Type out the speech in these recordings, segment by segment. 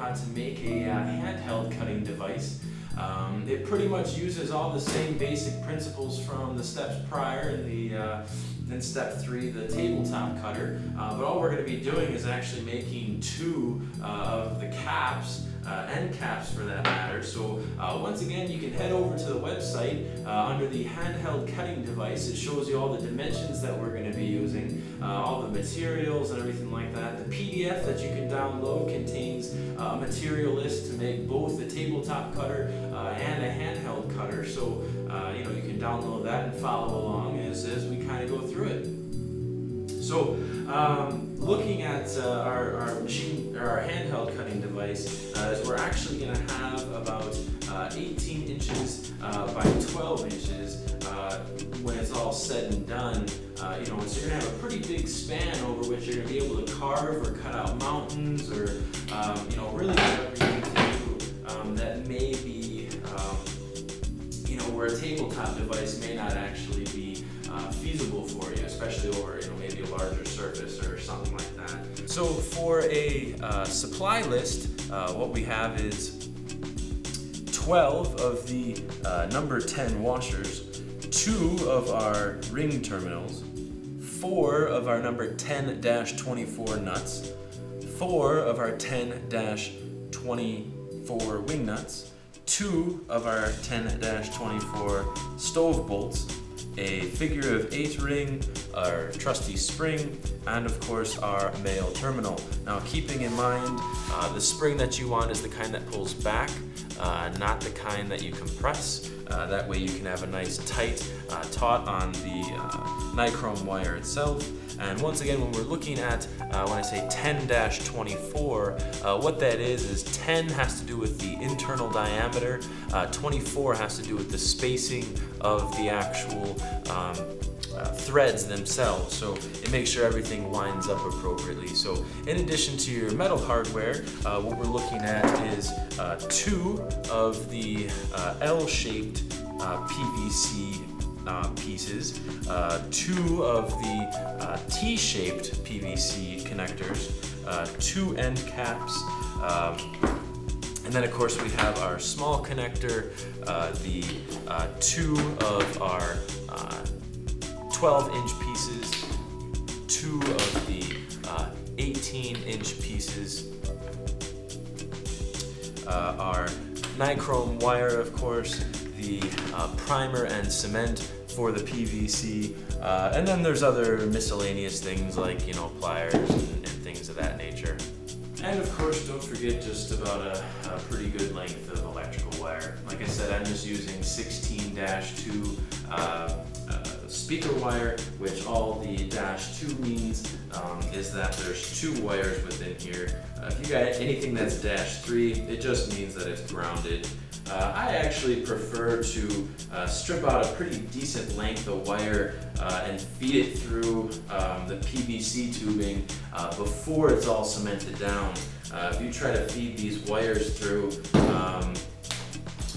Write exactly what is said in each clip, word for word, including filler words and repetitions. how to make a uh, handheld cutting device. Um, it pretty much uses all the same basic principles from the steps prior in the uh, in step three, the tabletop cutter, uh, but all we're going to be doing is actually making two uh, of the caps, uh, end caps for that matter. So uh, once again, you can head over to the website uh, under the handheld cutting device. It shows you all the dimensions that we're going to be using, uh, all the materials and everything like that. The P D F that you can download contains a uh, material list to make both the tabletop cutter uh, and a handheld cutter. So uh, you know, you can download that and follow along as, as we kind of go through it. So um, looking at uh, our, our machine, or our handheld cutting device, uh, is we're actually going to have about uh, eighteen inches uh, by twelve inches uh, when it's all said and done. Uh, you know, so you're going to have a pretty big span over which you're going to be able to carve or cut out mountains, or um, you know, really whatever you can do um, that may be um, you know, where a tabletop device may not actually be uh, feasible for you, especially over, you know, maybe a larger surface or something like that. So for a uh, supply list, uh, what we have is twelve of the uh, number ten washers, two of our ring terminals, four of our number ten dash twenty-four nuts, four of our ten dash twenty-four wing nuts, two of our ten dash twenty-four stove bolts, a figure of eight ring, our trusty spring, and of course our male terminal. Now keeping in mind, uh, the spring that you want is the kind that pulls back, uh, not the kind that you compress. Uh, that way you can have a nice tight uh, taut on the uh, nichrome wire itself. And once again, when we're looking at, uh, when I say ten dash twenty-four, uh, what that is is ten has to do with the internal diameter, uh, twenty-four has to do with the spacing of the actual um, uh, threads themselves, so it makes sure everything lines up appropriately. So in addition to your metal hardware, uh, what we're looking at is uh, two of the uh, L-shaped uh, P V C Uh, pieces, uh, two of the uh, T-shaped P V C connectors, uh, two end caps, um, and then of course we have our small connector, uh, the uh, two of our uh, twelve inch pieces, two of the uh, eighteen inch pieces, uh, our nichrome wire, of course, the uh, primer and cement for the P V C, uh, and then there's other miscellaneous things like, you know, pliers and, and things of that nature. And of course, don't forget just about a, a pretty good length of electrical wire. Like I said, I'm just using sixteen dash two uh, uh, speaker wire, which all the dash two means um, is that there's two wires within here. Uh, if you got anything that's dash three, it just means that it's grounded. Uh, I actually prefer to uh, strip out a pretty decent length of wire uh, and feed it through um, the P V C tubing uh, before it's all cemented down. Uh, if you try to feed these wires through, um,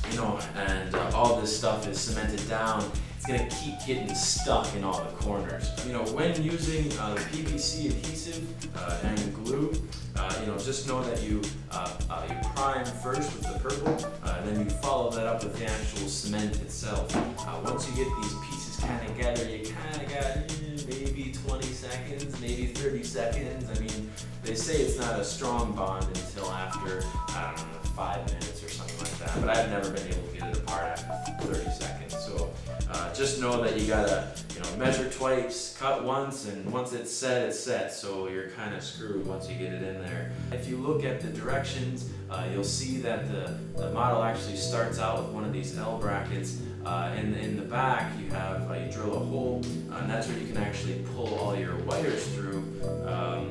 you know, and uh, all this stuff is cemented down, it's going to keep getting stuck in all the corners. You know, when using uh, P V C adhesive uh, and glue, uh, you know, just know that you uh, uh, you prime first with the purple, uh, and then you follow that up with the actual cement itself. Uh, once you get these pieces kind of together, you kind of got eh, maybe twenty seconds, maybe thirty seconds. I mean, they say it's not a strong bond until after, I don't know, five minutes or something like that. But I've never been able to get it apart after thirty seconds. So. Uh, just know that you gotta, you know, measure twice, cut once, and once it's set, it's set. So you're kind of screwed once you get it in there. If you look at the directions, uh, you'll see that the, the model actually starts out with one of these L brackets. Uh, and in the back, you have, uh, you drill a hole, uh, and that's where you can actually pull all your wires through um,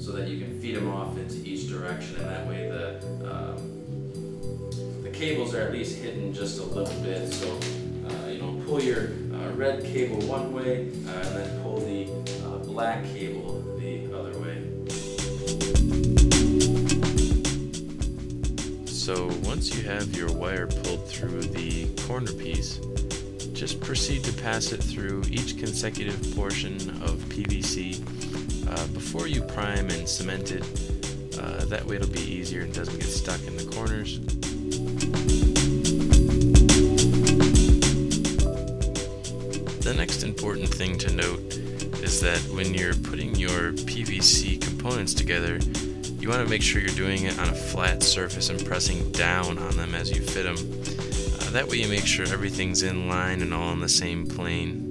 so that you can feed them off into each direction, and that way the um, cables are at least hidden just a little bit. So uh, you know, pull your uh, red cable one way, uh, and then pull the uh, black cable the other way. So once you have your wire pulled through the corner piece, just proceed to pass it through each consecutive portion of P V C uh, before you prime and cement it. Uh, that way it'll be easier and doesn't get stuck in the corners. The next important thing to note is that when you're putting your P V C components together, you want to make sure you're doing it on a flat surface and pressing down on them as you fit them. Uh, that way you make sure everything's in line and all on the same plane.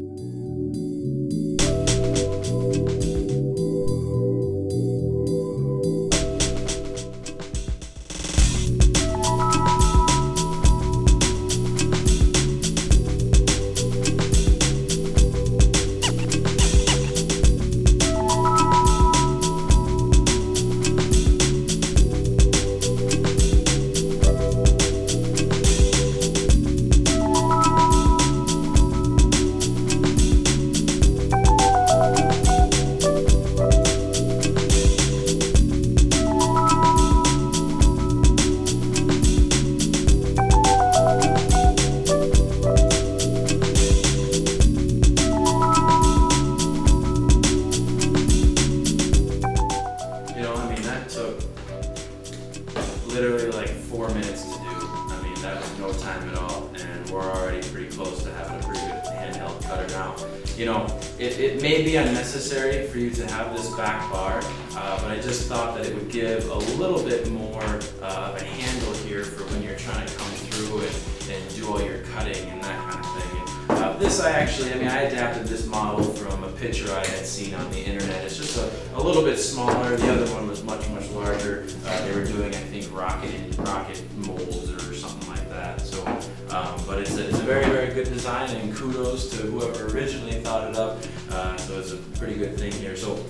Literally like four minutes to do. I mean, that was no time at all, and we're already pretty close to having a pretty good handheld cutter now. You know, it, it may be unnecessary for you to have this back bar, uh, but I just thought that it would give a little bit more uh, of a handle here for when you're trying to come through and, and do all your cutting and that kind of thing. And, uh, this I actually, I mean, I adapted this model from a picture I had seen on the internet. It's just a, a little bit smaller. The other one was much, much larger. Uh, they were doing, I think, rocket rocket molds or something like that. So, um, but it's a, it's a very, very good design, and kudos to whoever originally thought it up. Uh, so it's a pretty good thing here. So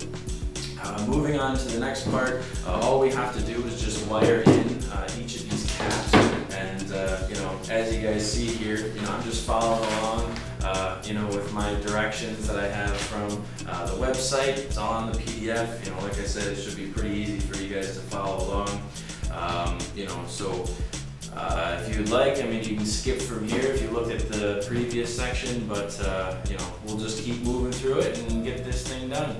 uh, moving on to the next part, uh, all we have to do is just wire in uh, each of these caps. And uh, you know, as you guys see here, you know, I'm just following along. Uh, you know, with my directions that I have from uh, the website. It's all on the P D F. You know, like I said, it should be pretty easy for you guys to follow along. Um, you know, so uh, if you'd like, I mean, you can skip from here if you looked at the previous section, but uh, you know, we'll just keep moving through it and get this thing done.